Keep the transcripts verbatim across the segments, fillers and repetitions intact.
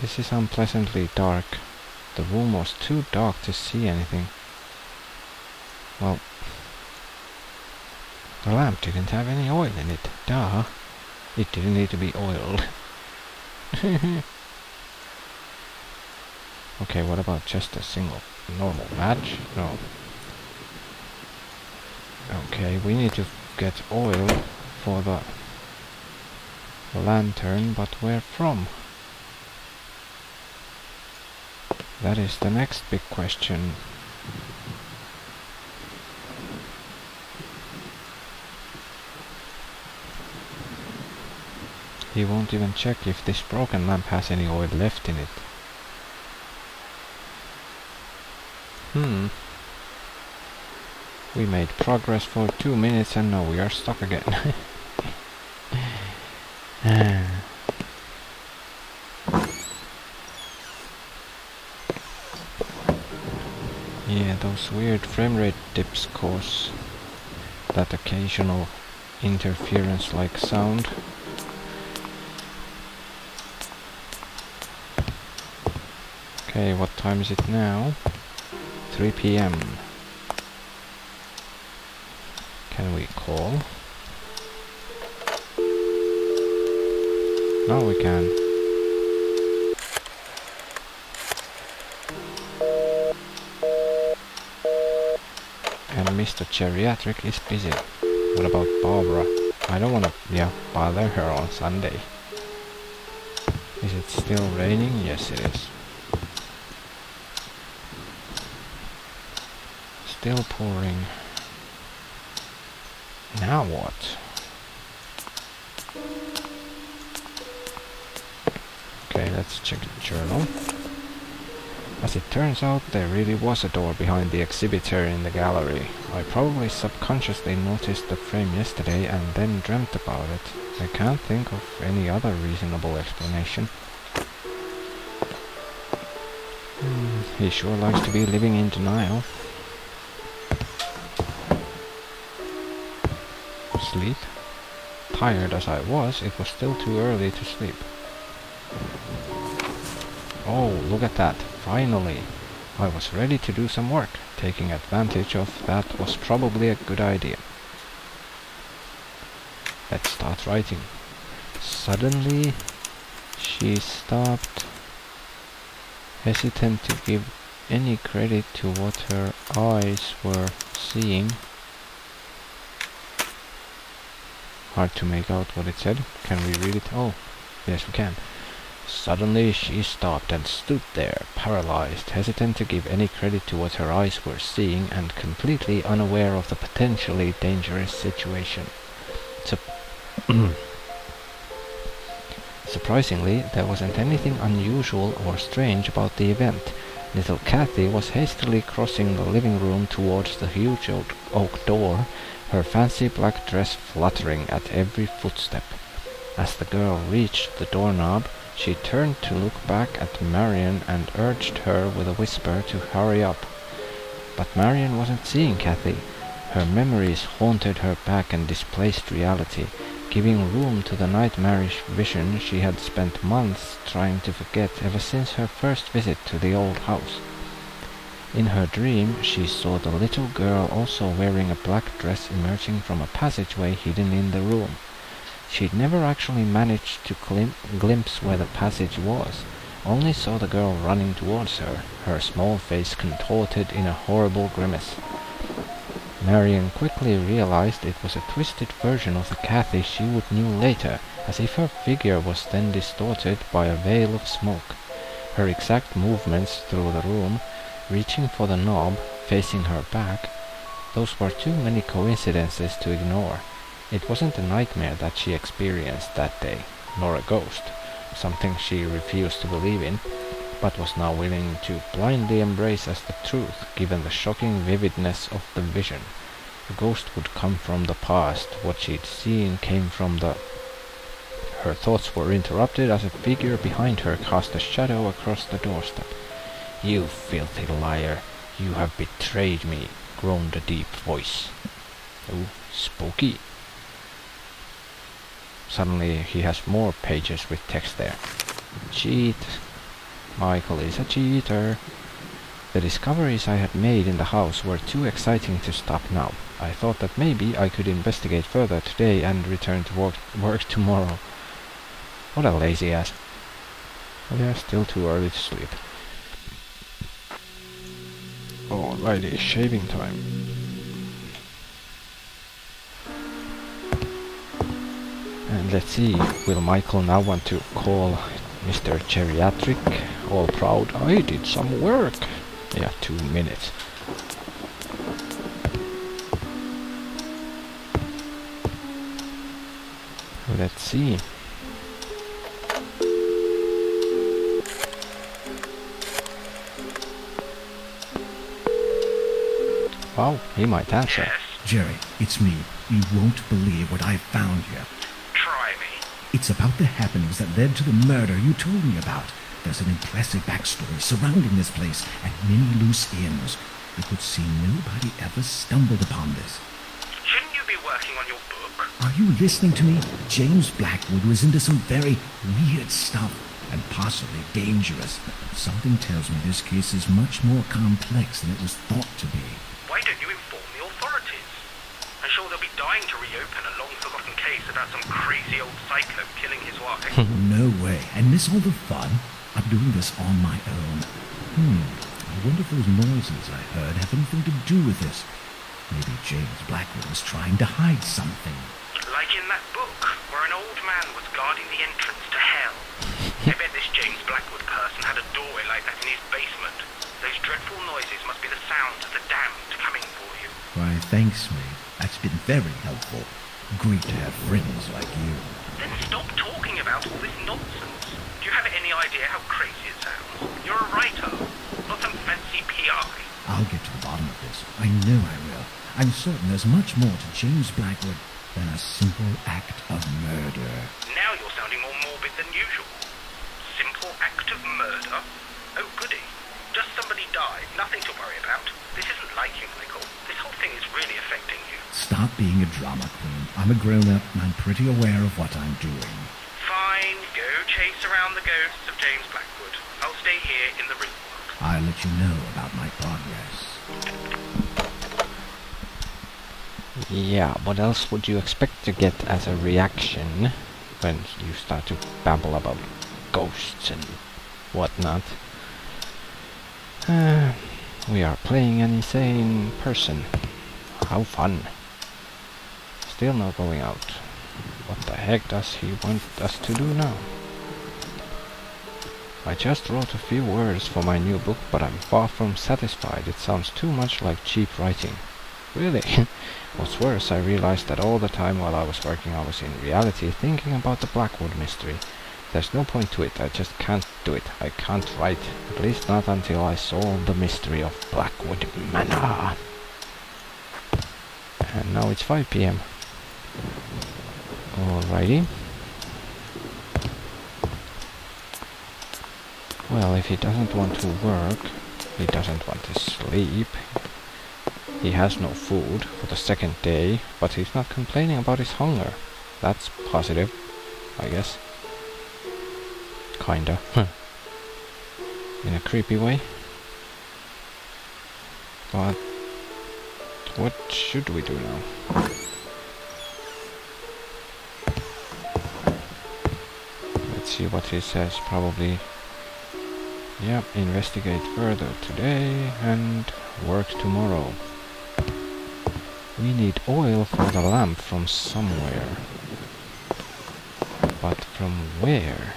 This is unpleasantly dark. The room was too dark to see anything. Well, the lamp didn't have any oil in it. Duh. It didn't need to be oiled. Okay, what about just a single normal match? No. Okay, we need to get oil for the lantern, but where from? That is the next big question. He won't even check if this broken lamp has any oil left in it. Hmm. We made progress for two minutes and now we are stuck again. Yeah, those weird frame rate dips cause that occasional interference like sound. Okay, what time is it now? three p m Can we call? No, we can. And Mister Geriatric is busy. What about Barbara? I don't wanna yeah, bother her on Sunday. Is it still raining? Yes, it is. Still pouring. Now what? Okay, let's check the journal. As it turns out, there really was a door behind the exhibitor in the gallery. I probably subconsciously noticed the frame yesterday and then dreamt about it. I can't think of any other reasonable explanation. Mm, he sure likes to be living in denial. Sleep. Tired as I was, it was still too early to sleep. Oh, look at that! Finally! I was ready to do some work. Taking advantage of that was probably a good idea. Let's start writing. Suddenly, she stopped, hesitant to give any credit to what her eyes were seeing. Hard to make out what it said. Can we read it? Oh, yes we can. Suddenly she stopped and stood there, paralyzed, hesitant to give any credit to what her eyes were seeing and completely unaware of the potentially dangerous situation. Sup Surprisingly, there wasn't anything unusual or strange about the event. Little Kathy was hastily crossing the living room towards the huge oak door, her fancy black dress fluttering at every footstep. As the girl reached the doorknob, she turned to look back at Marion and urged her with a whisper to hurry up. But Marion wasn't seeing Kathy. Her memories haunted her back and displaced reality, giving room to the nightmarish vision she had spent months trying to forget ever since her first visit to the old house. In her dream, she saw the little girl also wearing a black dress emerging from a passageway hidden in the room. She'd never actually managed to glim glimpse where the passage was, only saw the girl running towards her, her small face contorted in a horrible grimace. Marion quickly realized it was a twisted version of the Kathy she would know later, as if her figure was then distorted by a veil of smoke. Her exact movements through the room, reaching for the knob, facing her back, those were too many coincidences to ignore. It wasn't a nightmare that she experienced that day, nor a ghost, something she refused to believe in, but was now willing to blindly embrace as the truth, given the shocking vividness of the vision. The ghost would come from the past, what she'd seen came from the... Her thoughts were interrupted as a figure behind her cast a shadow across the doorstep. "You filthy liar! You have betrayed me!" groaned a deep voice. Oh, spooky. Suddenly he has more pages with text there. Cheat! Michael is a cheater. The discoveries I had made in the house were too exciting to stop now. I thought that maybe I could investigate further today and return to work, work tomorrow. What a lazy ass. We are still too early to sleep. Alrighty, shaving time. And let's see, will Michael now want to call Mister Geriatric? All proud, I did some work. Yeah, two minutes. Let's see. Wow, he might answer. Yes. Jerry, it's me. You won't believe what I've found here. Try me. It's about the happenings that led to the murder you told me about. There's an impressive backstory surrounding this place and many loose ends. You could see nobody ever stumbled upon this. Shouldn't you be working on your book? Are you listening to me? James Blackwood was into some very weird stuff and possibly dangerous. Something tells me this case is much more complex than it was thought to be. Why don't you inform the authorities? I'm sure they'll be dying to reopen a long-forgotten case about some crazy old psycho killing his wife. No way. And miss all the fun? I'm doing this on my own. Hmm. I wonder if those noises I heard have anything to do with this. Maybe James Blackwood was trying to hide something. Like in that book, where an old man was guarding the entrance to hell. I bet this James Blackwood person had a doorway like that in his basement. Those dreadful noises must be the sounds of the damned coming for you. Why, thanks, mate. That's been very helpful. Great to have friends like you. Then stop talking about all this nonsense. Do you have any idea how crazy it sounds? You're a writer, not some fancy P I. I'll get to the bottom of this. I know I will. I'm certain there's much more to James Blackwood than a simple act of murder. Now you're sounding more morbid than usual. Simple act of murder? Oh, goody. Just somebody died. Nothing to worry about. This isn't like you, Michael. This whole thing is really affecting you. Stop being a drama queen. I'm a grown-up, and I'm pretty aware of what I'm doing. Fine. Go chase around the ghosts of James Blackwood. I'll stay here in the real world. I'll let you know about my progress. Yeah, what else would you expect to get as a reaction when you start to babble about ghosts and whatnot? Uh, we are playing an insane person. How fun. Still not going out. What the heck does he want us to do now? I just wrote a few words for my new book, but I'm far from satisfied. It sounds too much like cheap writing. Really? What's worse, I realized that all the time while I was working, I was in reality thinking about the Blackwood mystery. There's no point to it, I just can't do it. I can't write, at least not until I solve the mystery of Blackwood Manor. And now it's five P M Alrighty. Well, if he doesn't want to work, he doesn't want to sleep. He has no food for the second day, but he's not complaining about his hunger. That's positive, I guess. Kinda. In a creepy way. But what should we do now? Let's see what he says. Probably, yeah, investigate further today and work tomorrow. We need oil for the lamp from somewhere. But from where?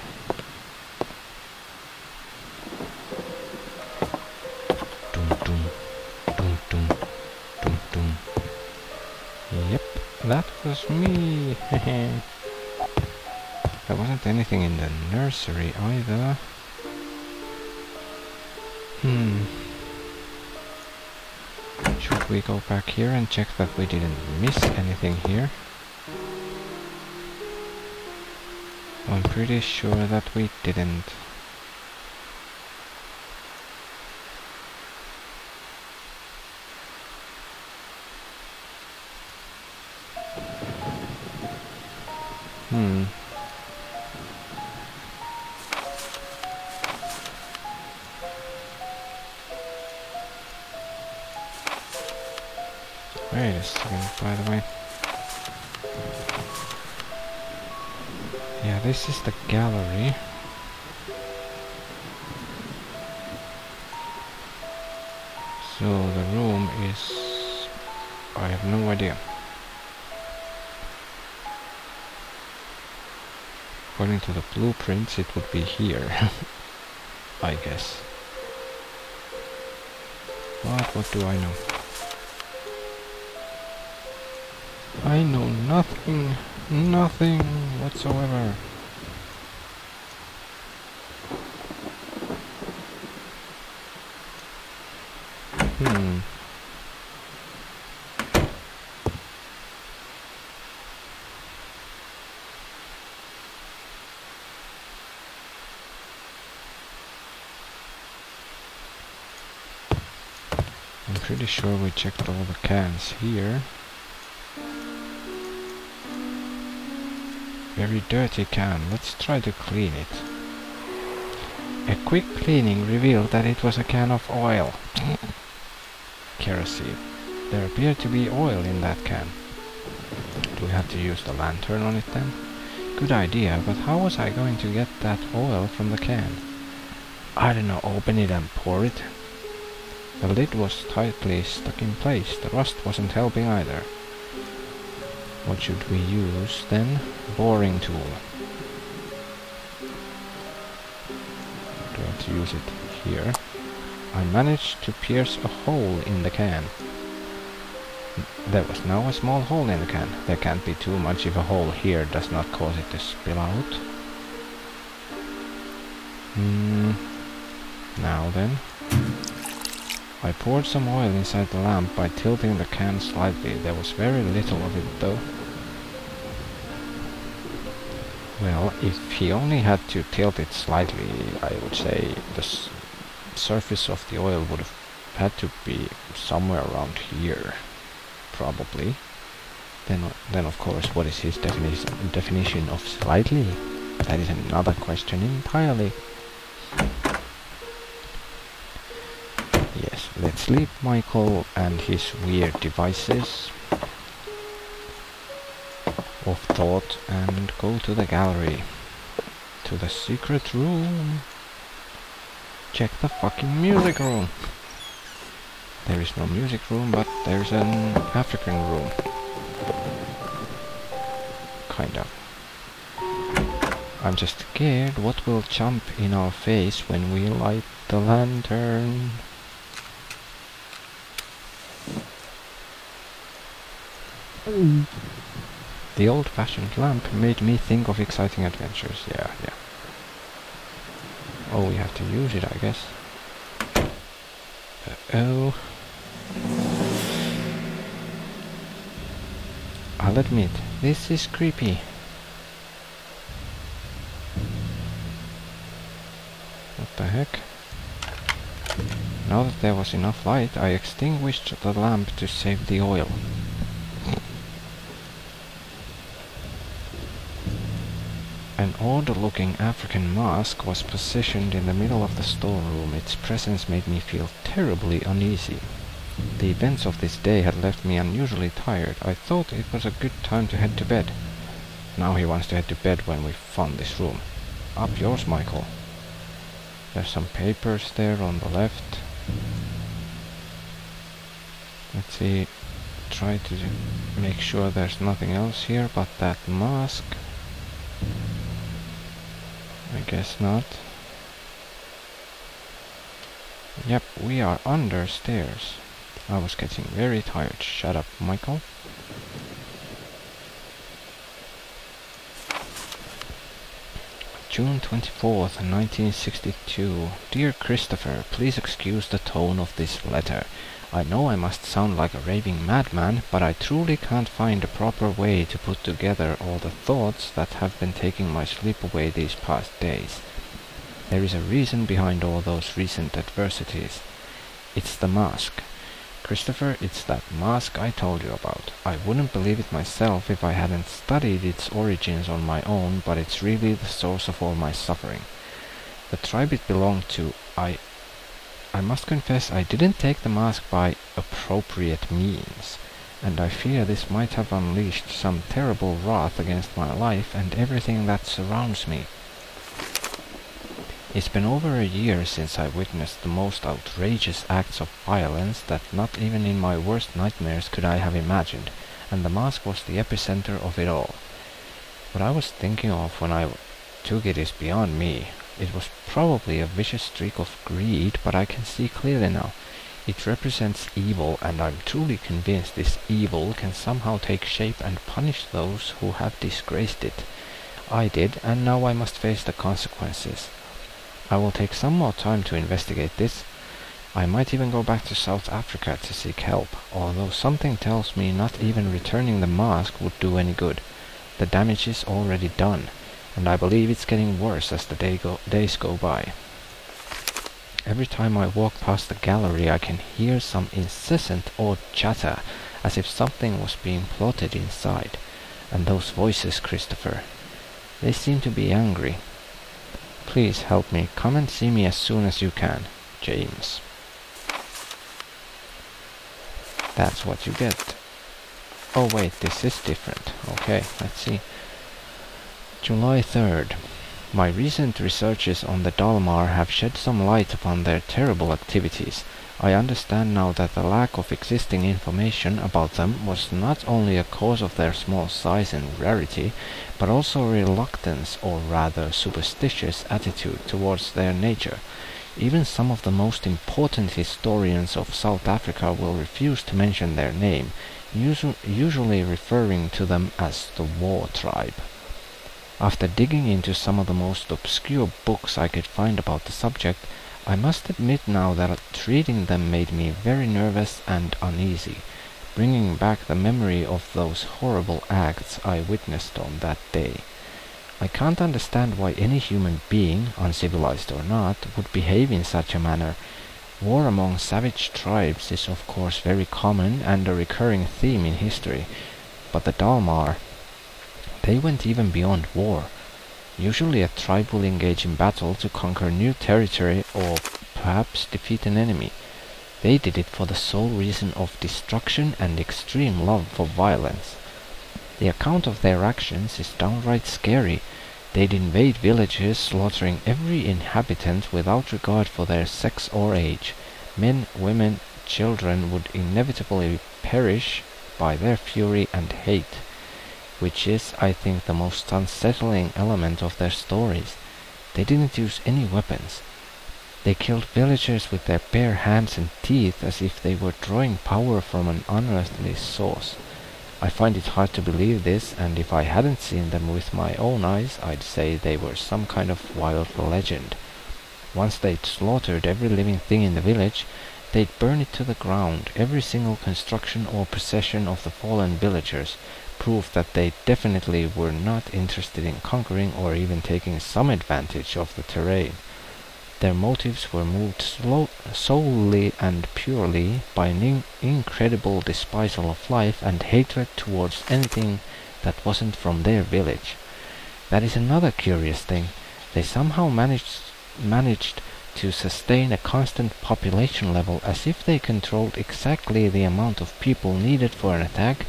That was me. There wasn't anything in the nursery either. Hmm. Should we go back here and check that we didn't miss anything here? I'm pretty sure that we didn't. Wait a second, by the way. Yeah, this is the gallery. So the room is... I have no idea. According to the blueprints, it would be here. I guess. But what do I know? I know nothing, nothing whatsoever. Hmm. I'm pretty sure we checked all the cans here. Very dirty can. Let's try to clean it. A quick cleaning revealed that it was a can of oil. Kerosene. There appeared to be oil in that can. Do we have to use the lantern on it then? Good idea, but how was I going to get that oil from the can? I don't know, open it and pour it. The lid was tightly stuck in place. The rust wasn't helping either. What should we use then? Boring tool. Do I have to use it here? I managed to pierce a hole in the can. There was now a small hole in the can. There can't be too much if a hole here does not cause it to spill out. Mm. Now then. I poured some oil inside the lamp by tilting the can slightly. There was very little of it though. Well, if he only had to tilt it slightly, I would say the s surface of the oil would have had to be somewhere around here, probably. Then, then of course, what is his defini definition of slightly? That is another question entirely. Yes, let's leave Michael and his weird devices of thought and go to the gallery. To the secret room. Check the fucking music room. There is no music room, but there's an African room. Kind of. I'm just scared what will jump in our face when we light the lantern. The old-fashioned lamp made me think of exciting adventures. Yeah, yeah. Oh, we have to use it, I guess. Uh-oh. I'll admit, this is creepy. What the heck? Now that there was enough light, I extinguished the lamp to save the oil. An odd-looking African mask was positioned in the middle of the storeroom. Its presence made me feel terribly uneasy. The events of this day had left me unusually tired. I thought it was a good time to head to bed. Now he wants to head to bed when we found this room. Up yours, Michael. There's some papers there on the left. Let's see. Try to make sure there's nothing else here but that mask. I guess not. Yep, we are under stairs. I was getting very tired. Shut up, Michael. June twenty-fourth, nineteen sixty-two. Dear Christopher, please excuse the tone of this letter. I know I must sound like a raving madman, but I truly can't find a proper way to put together all the thoughts that have been taking my sleep away these past days. There is a reason behind all those recent adversities. It's the mask. Christopher, it's that mask I told you about. I wouldn't believe it myself if I hadn't studied its origins on my own, but it's really the source of all my suffering. The tribe it belonged to, I... I must confess I didn't take the mask by appropriate means. and I fear this might have unleashed some terrible wrath against my life and everything that surrounds me. It's been over a year since I witnessed the most outrageous acts of violence that not even in my worst nightmares could I have imagined, and the mosque was the epicenter of it all. What I was thinking of when I took it is beyond me. It was probably a vicious streak of greed, but I can see clearly now. It represents evil, and I'm truly convinced this evil can somehow take shape and punish those who have disgraced it. I did, and now I must face the consequences. I will take some more time to investigate this. I might even go back to South Africa to seek help, although something tells me not even returning the mosque would do any good. The damage is already done, and I believe it's getting worse as the day go days go by. Every time I walk past the gallery, I can hear some incessant odd chatter, as if something was being plotted inside. And those voices, Christopher, they seem to be angry. Please help me. Come and see me as soon as you can. James. That's what you get. Oh wait, this is different. Okay, let's see. July third. My recent researches on the Dalmar have shed some light upon their terrible activities. I understand now that the lack of existing information about them was not only a cause of their small size and rarity, but also reluctance, or rather superstitious attitude towards their nature. Even some of the most important historians of South Africa will refuse to mention their name, usu- usually referring to them as the War Tribe. After digging into some of the most obscure books I could find about the subject, I must admit now that treating them made me very nervous and uneasy, bringing back the memory of those horrible acts I witnessed on that day. I can't understand why any human being, uncivilized or not, would behave in such a manner. War among savage tribes is of course very common and a recurring theme in history, but the Dalmar, they went even beyond war. Usually a tribe will engage in battle to conquer new territory or perhaps defeat an enemy. They did it for the sole reason of destruction and extreme love for violence. The account of their actions is downright scary. They'd invade villages, slaughtering every inhabitant without regard for their sex or age. Men, women, children would inevitably perish by their fury and hate, which is, I think, the most unsettling element of their stories. They didn't use any weapons. They killed villagers with their bare hands and teeth, as if they were drawing power from an unearthly source. I find it hard to believe this, and if I hadn't seen them with my own eyes, I'd say they were some kind of wild legend. Once they'd slaughtered every living thing in the village, they'd burn it to the ground, every single construction or possession of the fallen villagers, proof that they definitely were not interested in conquering or even taking some advantage of the terrain. Their motives were moved slow, solely and purely by an incredible despisal of life and hatred towards anything that wasn't from their village. That is another curious thing. They somehow managed, managed to sustain a constant population level, as if they controlled exactly the amount of people needed for an attack,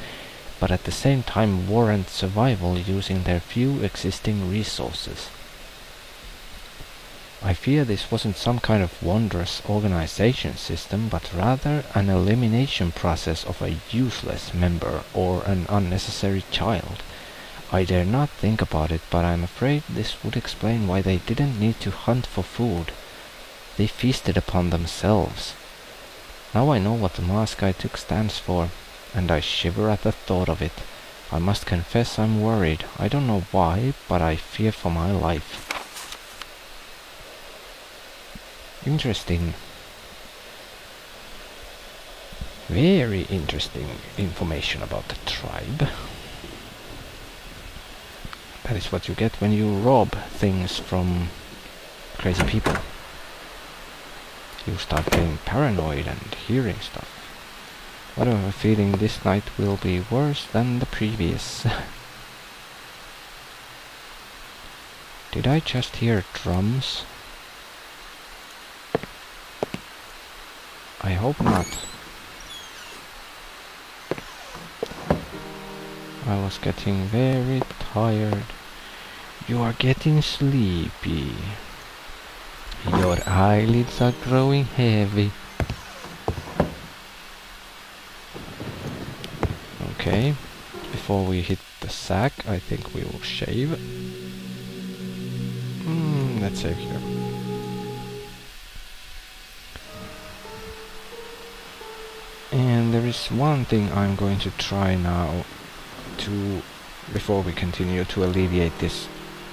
but at the same time warrant survival using their few existing resources. I fear this wasn't some kind of wondrous organization system, but rather an elimination process of a useless member or an unnecessary child. I dare not think about it, but I'm afraid this would explain why they didn't need to hunt for food. They feasted upon themselves. Now I know what the mosque I took stands for, and I shiver at the thought of it. I must confess I'm worried. I don't know why, but I fear for my life. Interesting. Very interesting information about the tribe. That is what you get when you rob things from crazy people. You start getting paranoid and hearing stuff. But I have a feeling this night will be worse than the previous. Did I just hear drums? I hope not. I was getting very tired. You are getting sleepy. Your eyelids are growing heavy. Okay, before we hit the sack, I think we will shave. Mm, let's save here. And there is one thing I'm going to try now to, before we continue, to alleviate this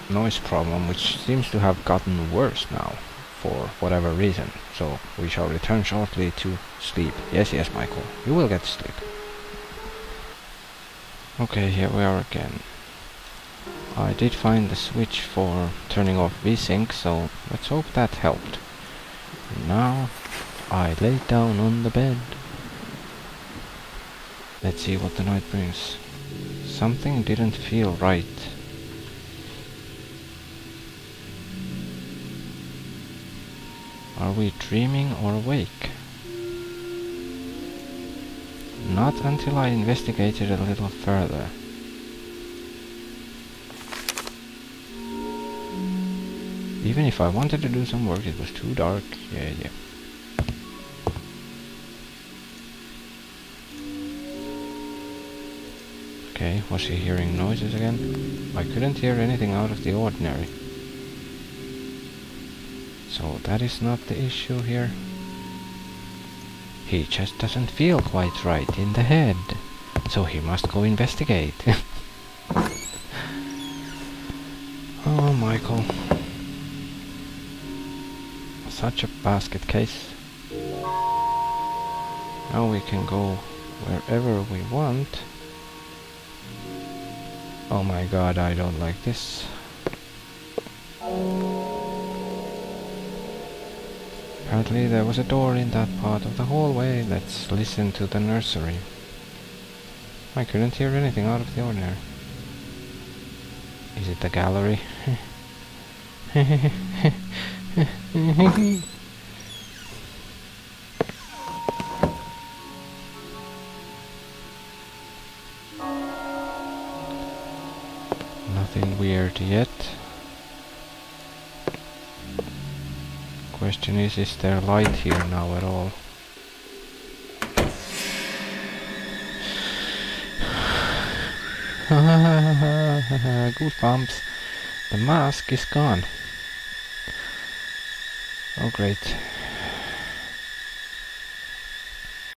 noise problem, which seems to have gotten worse now for whatever reason. So we shall return shortly to sleep. Yes, yes, Michael, you will get sleep. Okay, here we are again. I did find the switch for turning off VSync, so let's hope that helped. Now I lay down on the bed. Let's see what the night brings. Something didn't feel right. Are we dreaming or awake? Not until I investigated a little further. Even if I wanted to do some work, it was too dark. Yeah, yeah. Okay, was she hearing noises again? I couldn't hear anything out of the ordinary. So that is not the issue here. He just doesn't feel quite right in the head. So he must go investigate. Oh, Michael. Such a basket case. Now we can go wherever we want. Oh my god, I don't like this. Apparently there was a door in that part of the hallway. Let's listen to the nursery. I couldn't hear anything out of the ordinary. Is it the gallery? Nothing weird yet. Question is, is there light here now at all? Goosebumps! The mask is gone. Oh great.